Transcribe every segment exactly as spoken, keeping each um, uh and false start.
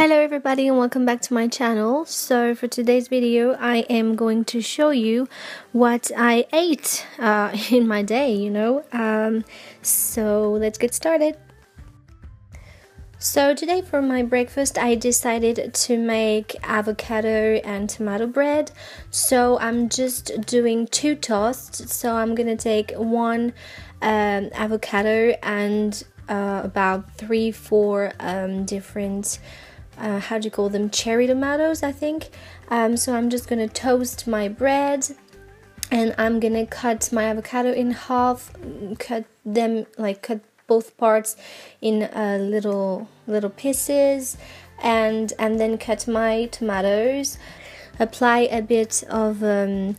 Hello everybody and welcome back to my channel. So for today's video I am going to show you what I ate uh, in my day, you know. Um, so let's get started. So today for my breakfast I decided to make avocado and tomato bread. So I'm just doing two toasts. So I'm gonna take one um, avocado and uh, about three, four um, different Uh, how do you call them, cherry tomatoes, I think. Um, so I'm just gonna toast my bread and I'm gonna cut my avocado in half, cut them like cut both parts in uh, little little pieces, and and then cut my tomatoes, apply a bit of um,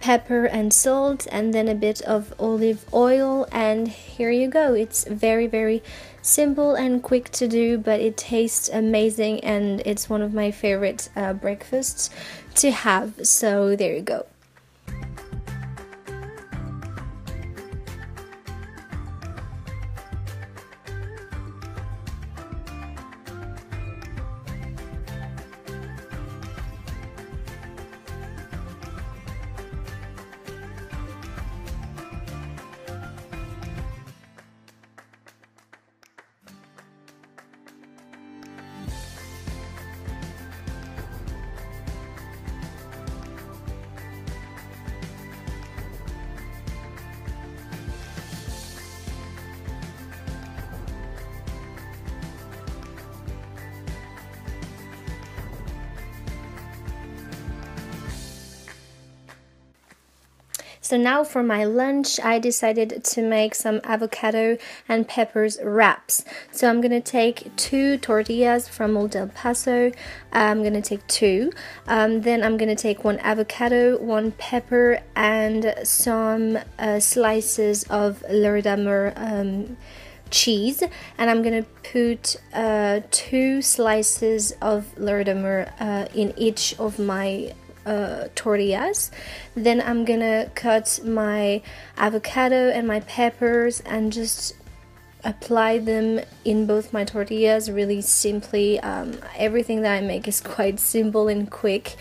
pepper and salt and then a bit of olive oil, and here you go. It's very very simple and quick to do, but it tastes amazing and it's one of my favorite uh, breakfasts to have. So there you go. So now for my lunch, I decided to make some avocado and peppers wraps. So I'm gonna take two tortillas from Old El Paso. I'm gonna take two. Um, then I'm gonna take one avocado, one pepper, and some uh, slices of Lerdamer um, cheese. And I'm gonna put uh, two slices of Lerdamer uh, in each of my Uh, tortillas. Then I'm gonna cut my avocado and my peppers and just apply them in both my tortillas really simply. Um, everything that I make is quite simple and quick.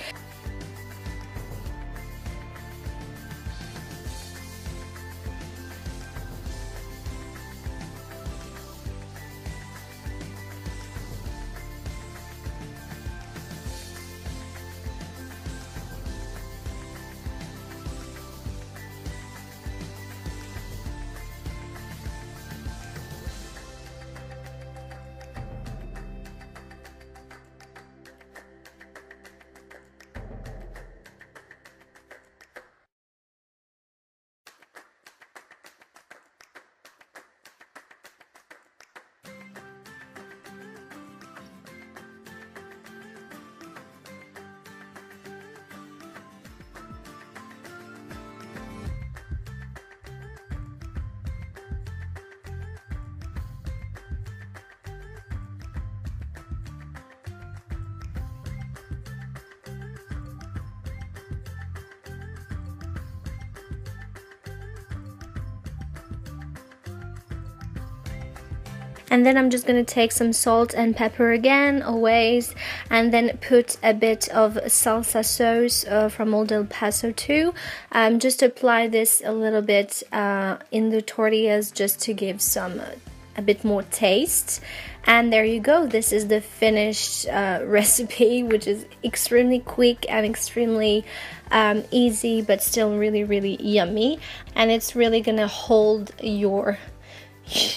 And then I'm just gonna take some salt and pepper again, always, and then put a bit of salsa sauce uh, from Old El Paso too. Um, just apply this a little bit uh, in the tortillas just to give some uh, a bit more taste. And there you go, this is the finished uh, recipe, which is extremely quick and extremely um, easy, but still really, really yummy. And it's really gonna hold your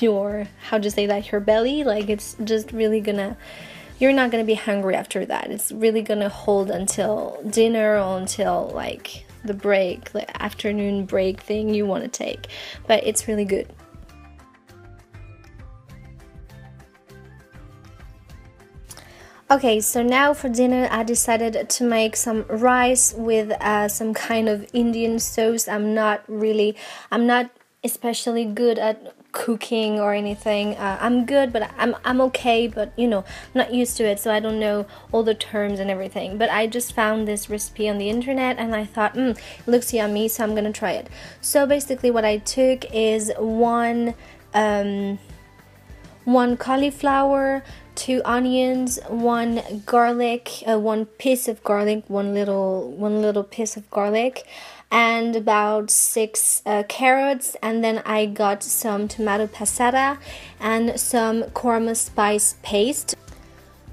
your how to say that your belly. Like, it's just really gonna, you're not gonna be hungry after that. It's really gonna hold until dinner or until like the break, the afternoon break thing you want to take, but it's really good. Okay, so now for dinner I decided to make some rice with uh, some kind of Indian sauce. I'm not really I'm not especially good at cooking or anything. uh, I'm good, but I'm, I'm okay, but you know, I'm not used to it, so I don't know all the terms and everything, but I just found this recipe on the internet and I thought, mm, it looks yummy, so I'm gonna try it. So basically what I took is one um, one cauliflower, two onions, one garlic, uh, one piece of garlic, one little one little piece of garlic, and about six uh, carrots. And then I got some tomato passata and some korma spice paste.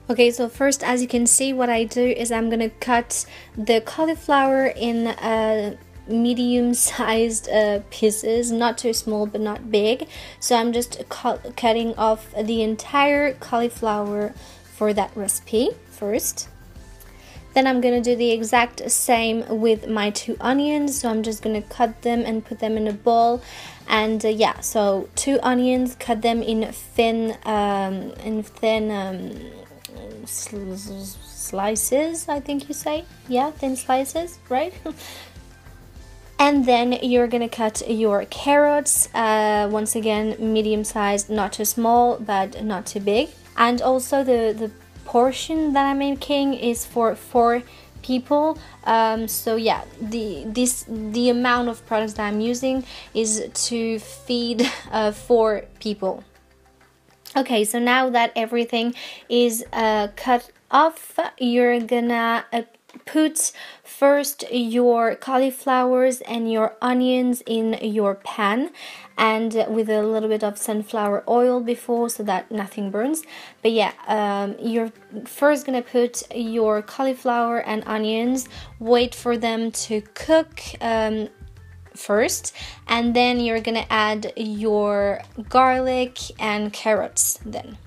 Okay, so first, as you can see, what I do is I'm gonna cut the cauliflower in a medium-sized uh, pieces, not too small but not big. So I'm just cutting off the entire cauliflower for that recipe first. Then I'm gonna do the exact same with my two onions. So I'm just gonna cut them and put them in a bowl. And uh, yeah, so two onions, cut them in thin, um, in thin um, sl slices. I think you say, yeah, thin slices, right? And then you're gonna cut your carrots, uh, once again, medium-sized, not too small, but not too big. And also the, the portion that I'm making is for four people. Um, so yeah, the, this, the amount of products that I'm using is to feed uh, four people. Okay, so now that everything is uh, cut off, you're gonna uh, put first your cauliflowers and your onions in your pan, and with a little bit of sunflower oil before so that nothing burns. But yeah, um, you're first gonna put your cauliflower and onions, wait for them to cook um, first, and then you're gonna add your garlic and carrots then.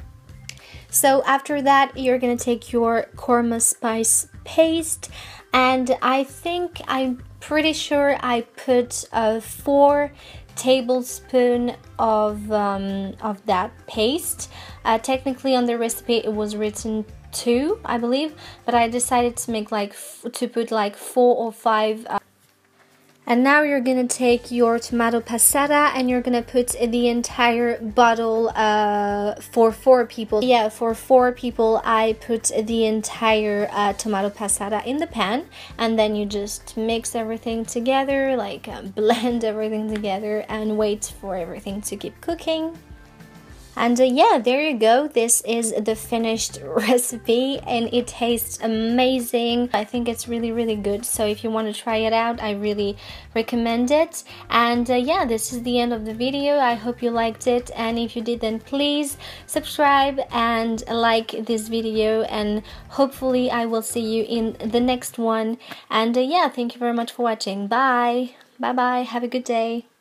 So after that, you're gonna take your korma spice paste, and I think, I'm pretty sure I put uh, four tablespoons of, um, of that paste. Uh, technically on the recipe it was written two, I believe, but I decided to make like, f to put like four or five. Uh And now you're gonna take your tomato passata and you're gonna put the entire bottle uh, for four people. Yeah, for four people I put the entire uh, tomato passata in the pan, and then you just mix everything together, like um, blend everything together and wait for everything to keep cooking. And uh, yeah, there you go. This is the finished recipe and it tastes amazing. I think it's really, really good. So if you want to try it out, I really recommend it. And uh, yeah, this is the end of the video. I hope you liked it. And if you did, then please subscribe and like this video. And hopefully I will see you in the next one. And uh, yeah, thank you very much for watching. Bye. Bye-bye. Have a good day.